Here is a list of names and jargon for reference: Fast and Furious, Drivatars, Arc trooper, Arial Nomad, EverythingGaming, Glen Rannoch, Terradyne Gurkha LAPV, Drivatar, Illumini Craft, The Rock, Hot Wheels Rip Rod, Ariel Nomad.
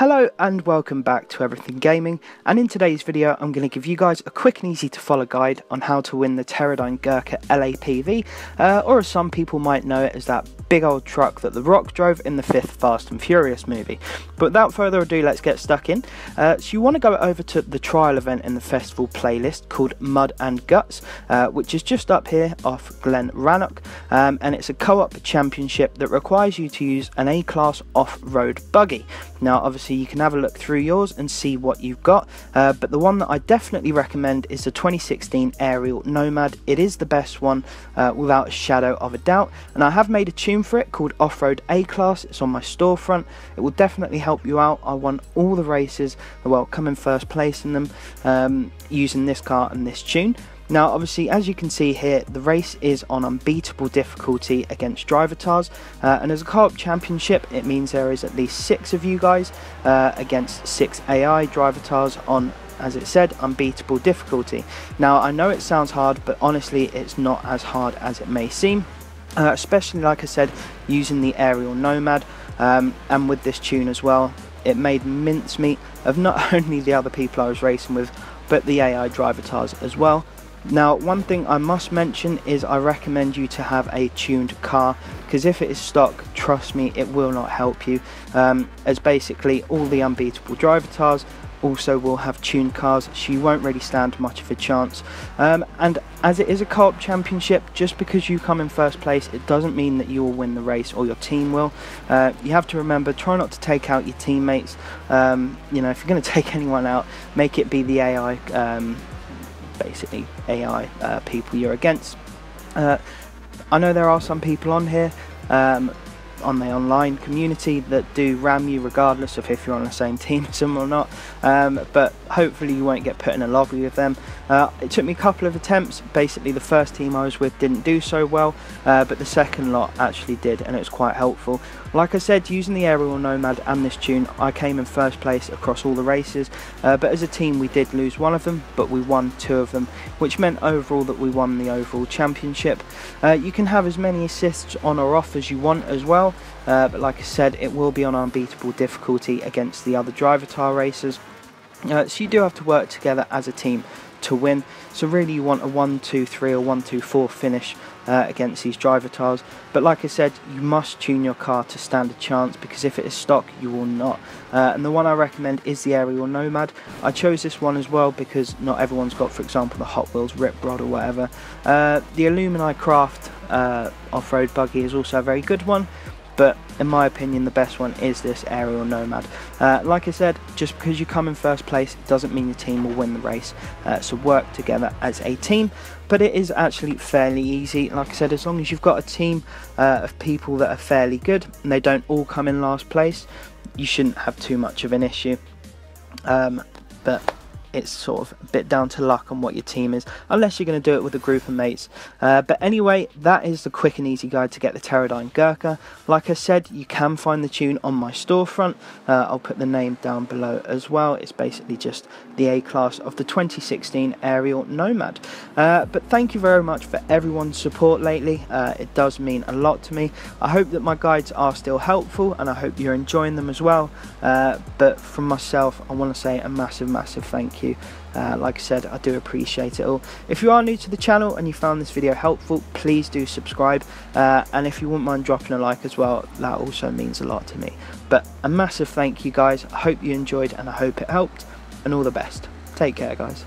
Hello and welcome back to Everything Gaming, and in today's video I'm going to give you guys a quick and easy to follow guide on how to win the Terradyne Gurkha LAPV, or as some people might know it as that big old truck that The Rock drove in the 5th Fast and Furious movie. But without further ado, let's get stuck in. So you want to go over to the trial event in the festival playlist called Mud and Guts, which is just up here off Glen Rannoch, and it's a co-op championship that requires you to use an A-class off-road buggy. Now obviously you can have a look through yours and see what you've got, but the one that I definitely recommend is the 2016 Ariel Nomad. It is the best one without a shadow of a doubt, and I have made a tune for it called Off-Road A-Class. It's on my storefront. It will definitely help you out. I won all the races, well, come in first place in them, using this car and this tune. Now obviously, as you can see here, the race is on unbeatable difficulty against Drivatars, and as a co-op championship it means there is at least 6 of you guys against 6 AI Drivatars on, as it said, unbeatable difficulty. Now I know it sounds hard, but honestly it's not as hard as it may seem, especially like I said using the Ariel Nomad, and with this tune as well. It made mincemeat of not only the other people I was racing with, but the AI Drivatars as well. Now one thing I must mention is I recommend you to have a tuned car, because if it is stock, trust me, it will not help you, as basically all the unbeatable Drivatars also will have tuned cars, so you won't really stand much of a chance. And as it is a co-op championship, just because you come in first place it doesn't mean that you will win the race or your team will. You have to remember, try not to take out your teammates. You know, if you're going to take anyone out, make it be the AI, basically AI people you're against. I know there are some people on here, on the online community, that do ram you regardless of if you're on the same team as them or not, but hopefully you won't get put in a lobby with them. It took me a couple of attempts. Basically the first team I was with didn't do so well, but the second lot actually did, and it was quite helpful. Like I said, using the Aerial Nomad and this tune, I came in first place across all the races, but as a team we did lose one of them, but we won 2 of them, which meant overall that we won the overall championship. You can have as many assists on or off as you want as well. But like I said, it will be on unbeatable difficulty against the other Drivatar racers, so you do have to work together as a team to win. So really you want a 1-2-3 or 1-2-4 finish against these Drivatars, but like I said, you must tune your car to stand a chance, because if it is stock you will not. And the one I recommend is the Ariel Nomad. I chose this one as well because not everyone's got, for example, the Hot Wheels Rip Rod or whatever. The Illumini Craft off-road buggy is also a very good one, but in my opinion the best one is this Ariel Nomad. Like I said, just because you come in first place doesn't mean your team will win the race, so work together as a team. But it is actually fairly easy, like I said, as long as you've got a team of people that are fairly good and they don't all come in last place, you shouldn't have too much of an issue. But it's sort of a bit down to luck on what your team is, unless you're going to do it with a group of mates. But anyway, that is the quick and easy guide to get the Terradyne Gurkha. Like I said, you can find the tune on my storefront. I'll put the name down below as well. It's basically just the A-class of the 2016 Ariel Nomad. But thank you very much for everyone's support lately. It does mean a lot to me. I hope that my guides are still helpful, and I hope you're enjoying them as well. But from myself, I want to say a massive thank you. Like I said, I do appreciate it all. If you are new to the channel and you found this video helpful, please do subscribe, and if you wouldn't mind dropping a like as well, that also means a lot to me. But a massive thank you guys. I hope you enjoyed and I hope it helped, and all the best. Take care guys.